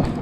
go.